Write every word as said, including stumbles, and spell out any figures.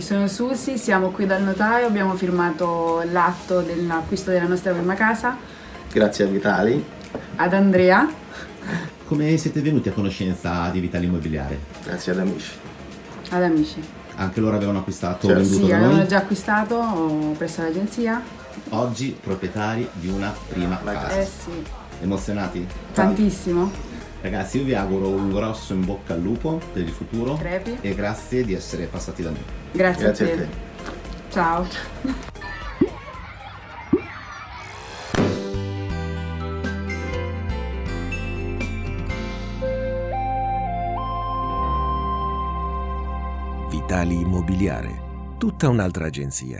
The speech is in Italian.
tutti, sono Susi, siamo qui dal notaio, abbiamo firmato l'atto dell'acquisto della nostra prima casa. Grazie a Vitali. Ad Andrea. Come siete venuti a conoscenza di Vitali Immobiliare? Grazie ad amici. Ad amici. Anche loro avevano acquistato o venduto da noi? Sì, avevano già acquistato presso l'agenzia. Oggi proprietari di una prima casa. Eh sì. Emozionati? Tantissimo. Ragazzi, io vi auguro un grosso in bocca al lupo per il futuro. Crepi. E grazie di essere passati da noi. Grazie, grazie a te. A te. Ciao. Vitali Immobiliare, tutta un'altra agenzia.